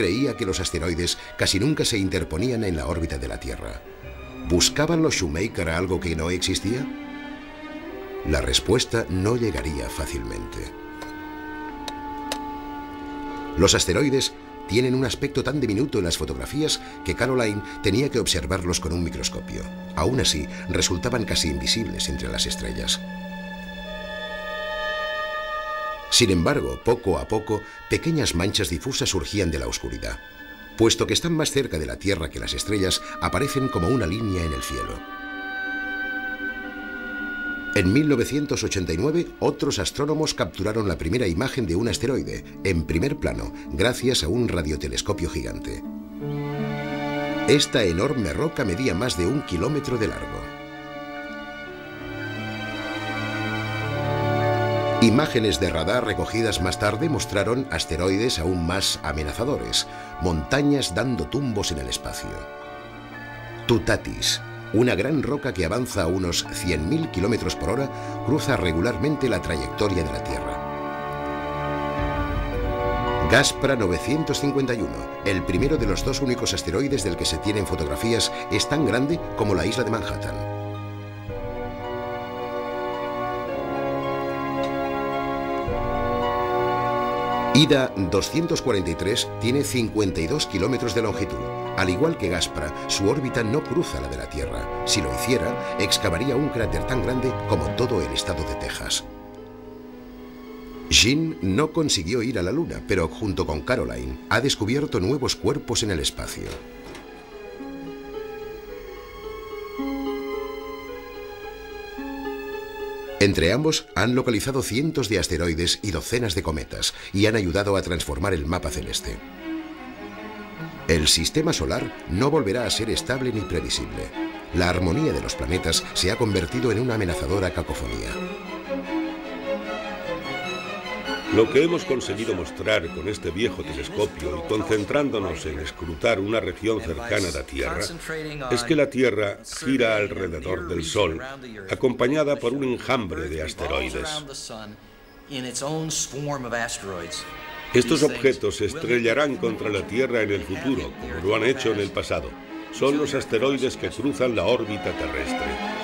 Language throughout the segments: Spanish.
creía que los asteroides casi nunca se interponían en la órbita de la Tierra. ¿Buscaban los Shoemaker algo que no existía? La respuesta no llegaría fácilmente. Los asteroides tienen un aspecto tan diminuto en las fotografías que Caroline tenía que observarlos con un microscopio. Aún así, resultaban casi invisibles entre las estrellas. Sin embargo, poco a poco, pequeñas manchas difusas surgían de la oscuridad. Puesto que están más cerca de la Tierra que las estrellas, aparecen como una línea en el cielo. En 1989, otros astrónomos capturaron la primera imagen de un asteroide, en primer plano, gracias a un radiotelescopio gigante. Esta enorme roca medía más de 1 kilómetro de largo. Imágenes de radar recogidas más tarde mostraron asteroides aún más amenazadores, montañas dando tumbos en el espacio. Tutatis, una gran roca que avanza a unos 100.000 kilómetros por hora, cruza regularmente la trayectoria de la Tierra. Gaspra 951, el primero de los dos únicos asteroides del que se tienen fotografías, es tan grande como la isla de Manhattan. Ida 243 tiene 52 kilómetros de longitud. Al igual que Gaspra, su órbita no cruza la de la Tierra. Si lo hiciera, excavaría un cráter tan grande como todo el estado de Texas. Gene no consiguió ir a la Luna, pero junto con Caroline ha descubierto nuevos cuerpos en el espacio. Entre ambos han localizado cientos de asteroides y docenas de cometas y han ayudado a transformar el mapa celeste. El sistema solar no volverá a ser estable ni previsible. La armonía de los planetas se ha convertido en una amenazadora cacofonía. Lo que hemos conseguido mostrar con este viejo telescopio y concentrándonos en escrutar una región cercana a la Tierra es que la Tierra gira alrededor del Sol, acompañada por un enjambre de asteroides. Estos objetos se estrellarán contra la Tierra en el futuro, como lo han hecho en el pasado. Son los asteroides que cruzan la órbita terrestre.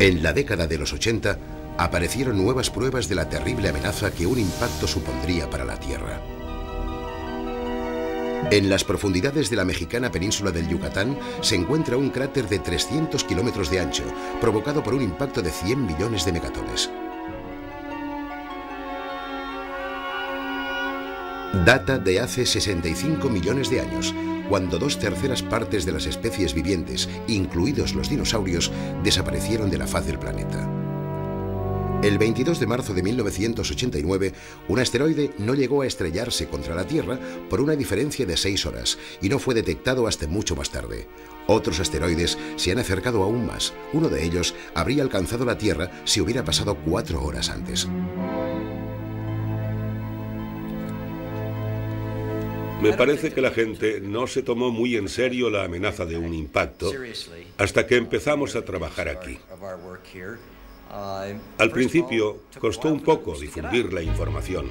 En la década de los 80 aparecieron nuevas pruebas de la terrible amenaza que un impacto supondría para la Tierra. En las profundidades de la mexicana península del Yucatán se encuentra un cráter de 300 kilómetros de ancho, provocado por un impacto de 100 millones de megatones. Data de hace 65 millones de años, cuando 2/3 partes de las especies vivientes, incluidos los dinosaurios, desaparecieron de la faz del planeta. El 22 de marzo de 1989, un asteroide no llegó a estrellarse contra la Tierra por una diferencia de 6 horas y no fue detectado hasta mucho más tarde. Otros asteroides se han acercado aún más. Uno de ellos habría alcanzado la Tierra si hubiera pasado 4 horas antes. Me parece que la gente no se tomó muy en serio la amenaza de un impacto hasta que empezamos a trabajar aquí. Al principio costó un poco difundir la información.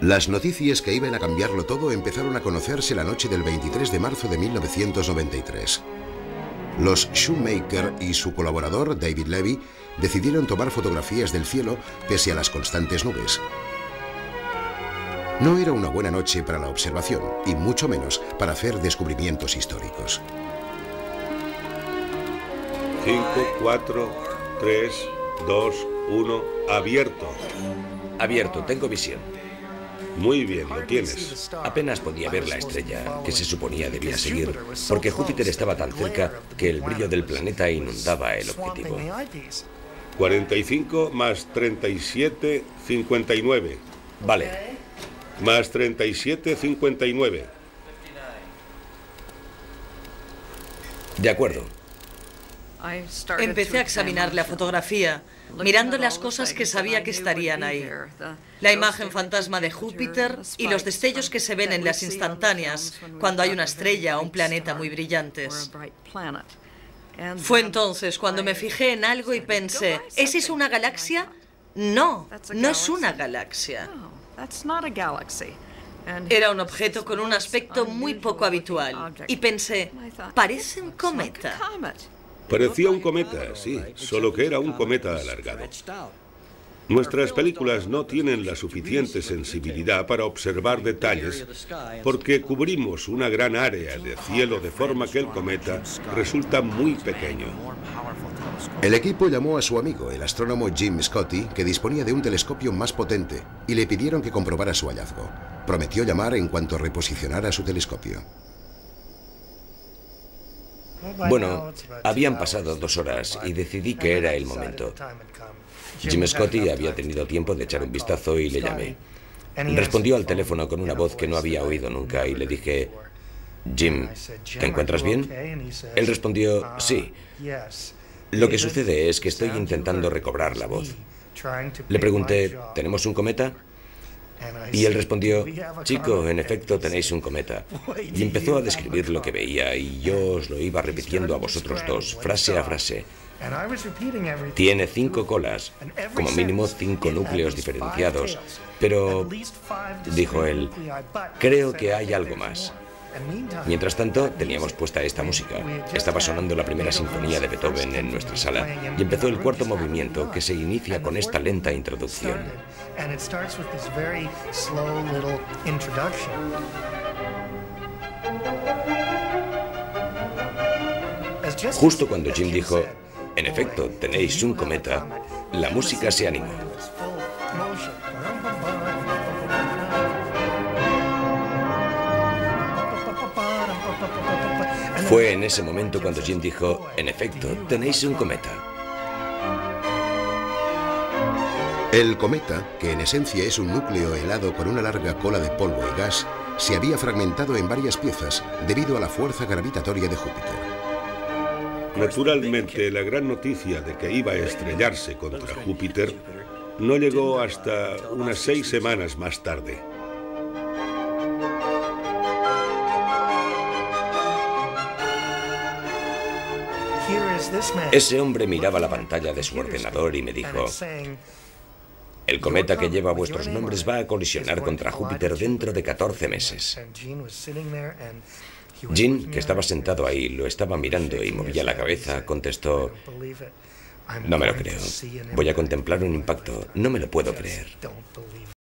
Las noticias que iban a cambiarlo todo empezaron a conocerse la noche del 23 de marzo de 1993. Los Shoemaker y su colaborador, David Levy, decidieron tomar fotografías del cielo pese a las constantes nubes. No era una buena noche para la observación, y mucho menos para hacer descubrimientos históricos. 5, 4, 3, 2, 1, abierto. Abierto, tengo visión. Muy bien, lo tienes. Apenas podía ver la estrella que se suponía debía seguir, porque Júpiter estaba tan cerca que el brillo del planeta inundaba el objetivo. 45 más 37, 59. Vale. Más 37, 59. De acuerdo. Empecé a examinar la fotografía. mirando las cosas que sabía que estarían ahí. La imagen fantasma de Júpiter y los destellos que se ven en las instantáneas cuando hay una estrella o un planeta muy brillantes. Fue entonces cuando me fijé en algo y pensé, ¿es eso una galaxia? No, no es una galaxia. Era un objeto con un aspecto muy poco habitual. Y pensé, parece un cometa. Parecía un cometa, sí, solo que era un cometa alargado. Nuestras películas no tienen la suficiente sensibilidad para observar detalles porque cubrimos una gran área de cielo de forma que el cometa resulta muy pequeño. El equipo llamó a su amigo, el astrónomo Jim Scotti, que disponía de un telescopio más potente, y le pidieron que comprobara su hallazgo. Prometió llamar en cuanto reposicionara su telescopio. Bueno, habían pasado 2 horas y decidí que era el momento. Jim Scotti había tenido tiempo de echar un vistazo y le llamé. Respondió al teléfono con una voz que no había oído nunca y le dije, Jim, ¿te encuentras bien? Él respondió, sí. Lo que sucede es que estoy intentando recobrar la voz. Le pregunté, ¿tenemos un cometa? Y él respondió, chico, en efecto tenéis un cometa. Y empezó a describir lo que veía y yo os lo iba repitiendo a vosotros dos, frase a frase. Tiene 5 colas, como mínimo 5 núcleos diferenciados, pero, dijo él, creo que hay algo más. Mientras tanto, teníamos puesta esta música. Estaba sonando la primera sinfonía de Beethoven en nuestra sala y empezó el cuarto movimiento que se inicia con esta lenta introducción. Justo cuando Jim dijo, en efecto, tenéis un cometa, la música se animó. Fue en ese momento cuando Jim dijo, en efecto, tenéis un cometa. El cometa, que en esencia es un núcleo helado con una larga cola de polvo y gas, se había fragmentado en varias piezas debido a la fuerza gravitatoria de Júpiter. Naturalmente, la gran noticia de que iba a estrellarse contra Júpiter no llegó hasta unas 6 semanas más tarde. Ese hombre miraba la pantalla de su ordenador y me dijo, el cometa que lleva vuestros nombres va a colisionar contra Júpiter dentro de 14 meses. Gene, que estaba sentado ahí, lo estaba mirando y movía la cabeza, contestó, no me lo creo, voy a contemplar un impacto, no me lo puedo creer.